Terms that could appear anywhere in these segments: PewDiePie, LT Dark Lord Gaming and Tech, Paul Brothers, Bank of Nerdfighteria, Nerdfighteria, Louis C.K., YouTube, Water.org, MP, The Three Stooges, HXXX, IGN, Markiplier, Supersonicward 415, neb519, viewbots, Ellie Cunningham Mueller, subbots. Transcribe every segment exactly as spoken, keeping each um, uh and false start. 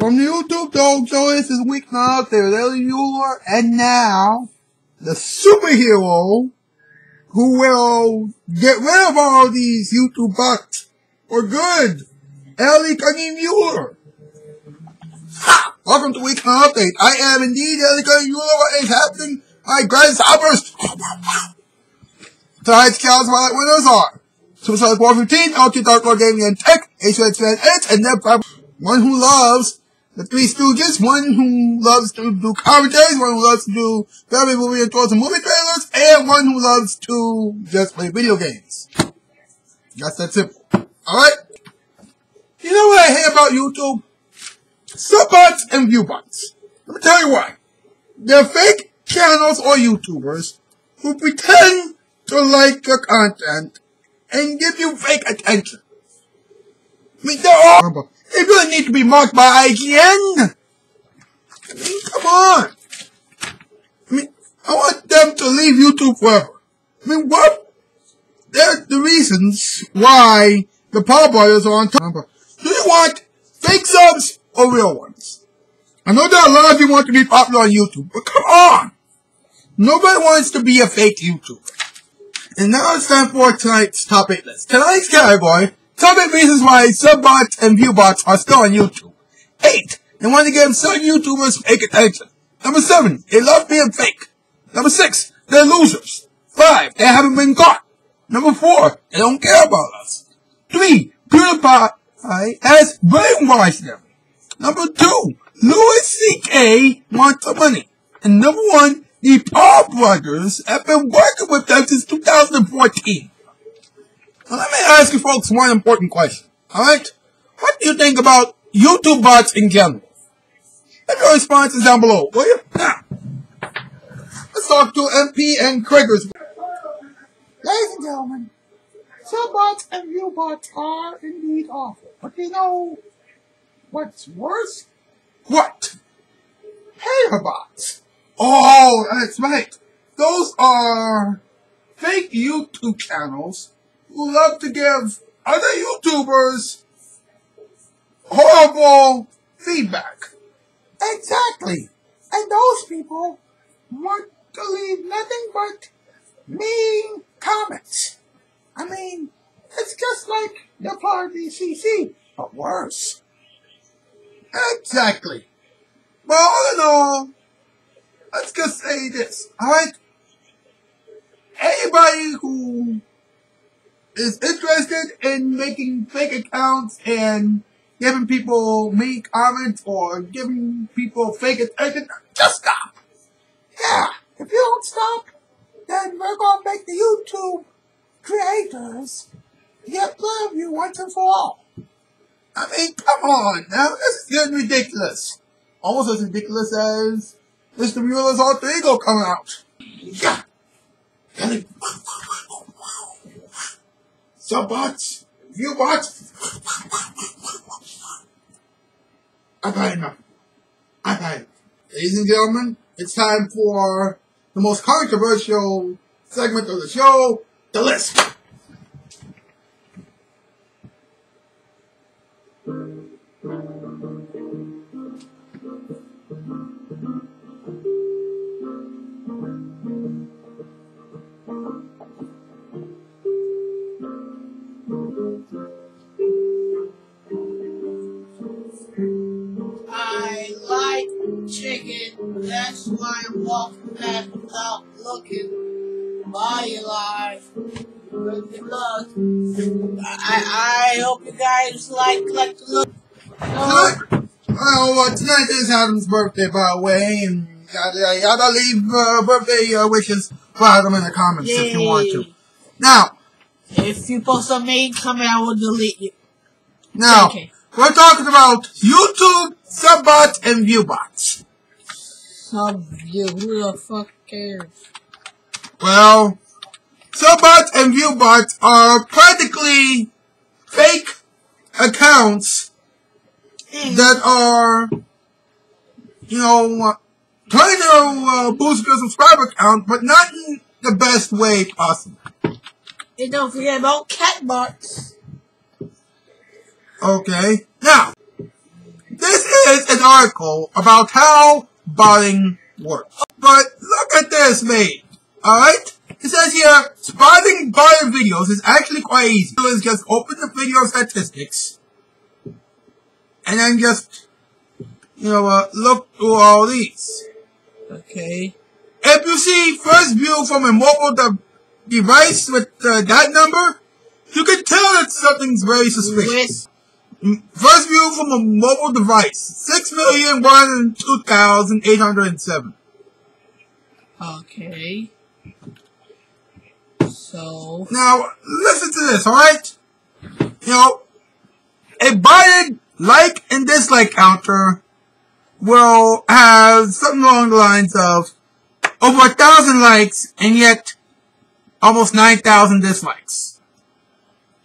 From the YouTube dog show, this is week nine out there with Ellie Mueller, and now the superhero who will get rid of all these YouTube bots for good, Ellie Cunningham Mueller. Ha! Welcome to week nine update. I am indeed Ellie Cunningham Mueller. What is happening? My greatest outburst. Tonight's cows my winners are Supersonicward four fifteen, L T Dark Lord Gaming and Tech, H X X X, and Neb. One who loves The Three Stooges, one who loves to do commentaries, one who loves to do family movie and tours and movie trailers, and one who loves to just play video games. That's that simple. Alright? You know what I hate about YouTube? Subbots and viewbots. Let me tell you why. They're fake channels or YouTubers who pretend to like your content and give you fake attention. I mean, they're all horrible. They really need to be marked by I G N! I mean, come on! I mean, I want them to leave YouTube forever. I mean, what? They're the reasons why the Paul Brothers are on top. Do you want fake subs or real ones? I know that a lot of you want to be popular on YouTube, but come on! Nobody wants to be a fake YouTuber. And now it's time for tonight's top eight list. Tonight's category: top eight reasons why subbots and viewbots are still on YouTube. eight. They want to give certain YouTubers fake attention. Number seven. They love being fake. Number six. They're losers. five. They haven't been caught. Number four. They don't care about us. three. PewDiePie has brainwashed them. Number two. Louis C K wants the money. And number one. The Paul Brothers have been working with them since two thousand fourteen. Now, let me ask you folks one important question, alright? What do you think about YouTube bots in general? Leave your responses down below, will you? Now, let's talk to M P and Krigers. Ladies and gentlemen, subbots and viewbots are indeed awful, but you know what's worse? What? Hater bots. Oh, that's right. Those are fake YouTube channels who love to give other YouTubers horrible feedback. Exactly. And those people want to leave nothing but mean comments. I mean, it's just like the P D C C, but worse. Exactly. But all in all, let's just say this, alright? Anybody who is interested in making fake accounts and giving people mean comments or giving people fake attention, just stop. Yeah, if you don't stop, then we're gonna make the YouTube creators get rid of you once and for all. I mean, come on now, this is getting ridiculous. Almost as ridiculous as Mister Mueller's alter ego coming out. Yeah. Subbots, viewbots. I've had enough. I've had enough. Ladies and gentlemen, it's time for the most controversial segment of the show, the list. Chicken, that's why I walk back without looking. Body alive, good luck. I, I hope you guys like, like the look. Uh, well, well, tonight is Adam's birthday, by the way, and y'all leave uh, birthday uh, wishes for Adam in the comments. Yay. If you want to. Now, if you post a mean comment, I will delete you. Now, okay. We're talking about YouTube subbots and viewbots. Sub view, who the fuck cares? Well, subbots and viewbots are practically fake accounts that are, you know, trying to uh, boost your subscriber count, but not in the best way possible. And don't forget about catbots. Okay, now, this is a an article about how botting works. But look at this, mate. Alright? It says here, spotting botted videos is actually quite easy. So it's just open the video statistics, and then just, you know, uh, look through all these. Okay. If you see first view from a mobile de device with uh, that number, you can tell that something's very suspicious. Yes. First view from a mobile device, six million one hundred two thousand eight hundred seven. Okay. So now listen to this, all right? You know, a botted like and dislike counter will have something along the lines of over a thousand likes and yet almost nine thousand dislikes.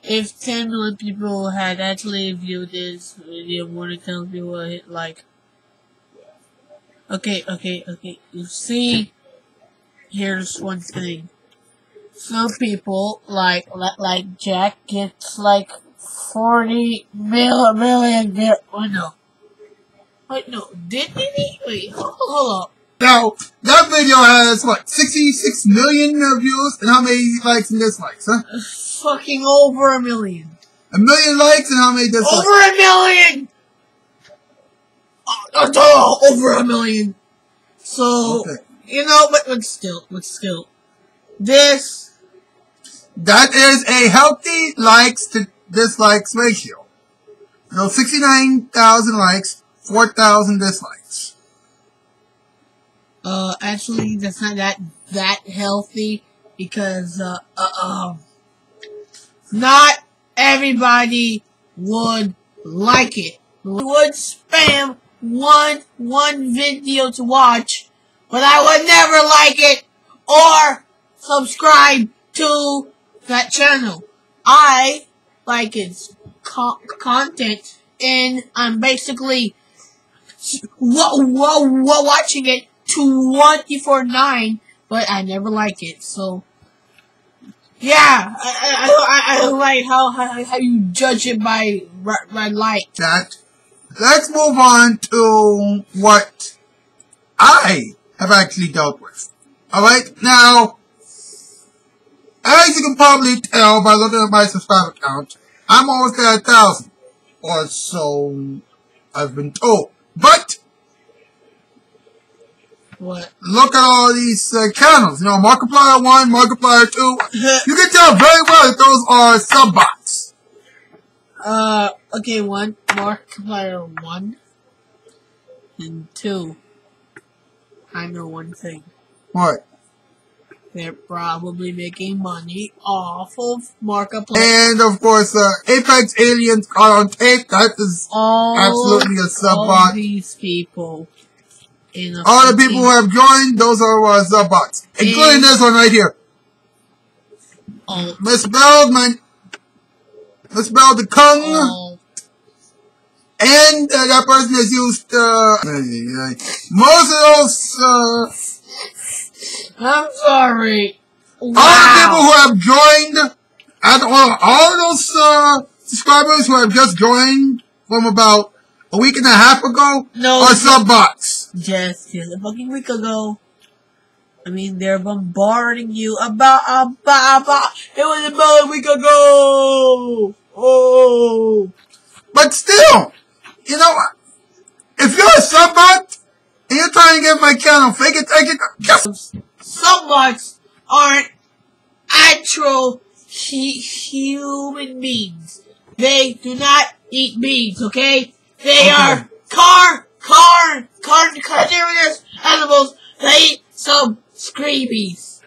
If ten million people had actually viewed this video, one account view will hit like. Okay, okay, okay. You see, here's one thing. Some people, like like Jack, gets like forty mil million views. Oh no! Wait, no, didn't he? Wait, hold, hold on. Now that video has what, sixty-six million views, and how many likes and dislikes? Huh? Fucking over a million. A million likes and how many dislikes? Over a million. Oh, oh, over a million. So okay. You know, but but still, but still. This, that is a healthy likes to dislikes ratio. You know, sixty-nine thousand likes, four thousand dislikes. Uh, actually, that's not that, that healthy, because, uh, uh, um, not everybody would like it. Would spam one, one video to watch, but I would never like it, or subscribe to that channel. I like its co content, and I'm basically w w watching it twenty-four nine, but I never like it. So, yeah, I, I, I, I like how, how how you judge it by by like that. Let's move on to what I have actually dealt with. All right, now. As you can probably tell by looking at my subscriber count, I'm almost at a thousand, or so I've been told. But what? Look at all these uh, channels. You know, Markiplier one, Markiplier two. You can tell very well that those are sub bots. Uh, okay, one Markiplier one and two. I know one thing. What? They're probably making money off of Markiplier. And of course, uh, Apex Aliens are on tape. That is all, absolutely a sub-bot. All these people. In all the people who have joined, those are uh, sub-bots. Including this one right here. Miss Bellman. Miss Bell the Kung. Alt. And uh, that person has used, uh, most of those, uh, I'm sorry. Wow. All the people who have joined, and all, all those uh, subscribers who have just joined from about a week and a half ago no, are sub-bots. Yes, yes, a fucking week ago. I mean, they're bombarding you about, about, about, it was about a week ago. Oh. But still, you know, if you're a sub-bot, and you're trying to get my channel fake it, take it, just... Subbots aren't actual he human beings. They do not eat beans, okay? They are car, car, car, carnivorous animals. They eat some screebies.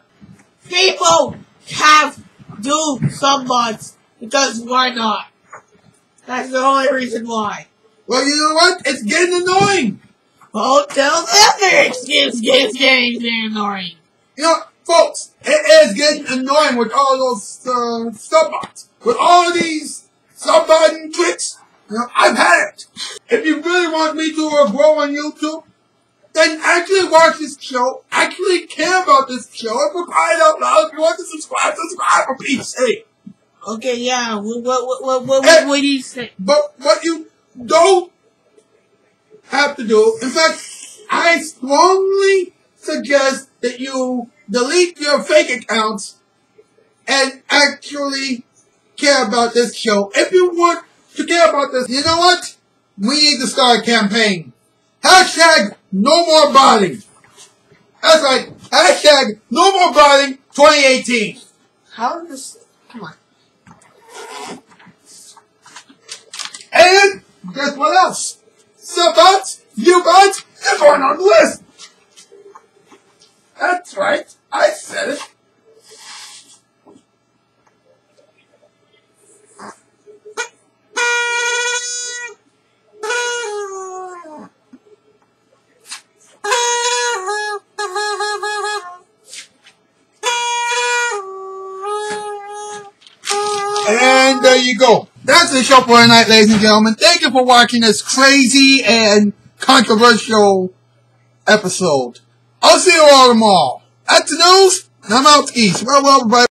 People have do subbots because why not? That's the only reason why. Well, you know what? It's getting annoying. Hotels and games, games, games, they're annoying. You know, folks, it is getting annoying with all those uh, subbots, with all these subbotting tricks. You know, I've had it. If you really want me to uh, grow on YouTube, then actually watch this show, actually care about this show, and for crying out loud, if you want to subscribe, subscribe for Pete's sake. Okay, yeah. What, what, what, what, what, what do you say? But what you don't have to do. In fact, I strongly suggest that you delete your fake accounts and actually care about this show. If you want to care about this, you know what? We need to start a campaign. Hashtag no more botting. That's right. Hashtag no more botting twenty eighteen. How did this... Come on. And guess what else? Sub-bots, view-bots, they're going on the list. That's right. I said it. And there you go. That's the show for tonight, ladies and gentlemen. Thank you for watching this crazy and controversial episode. I'll see you all tomorrow. That's the news, and I'm out east. Well, well, bye.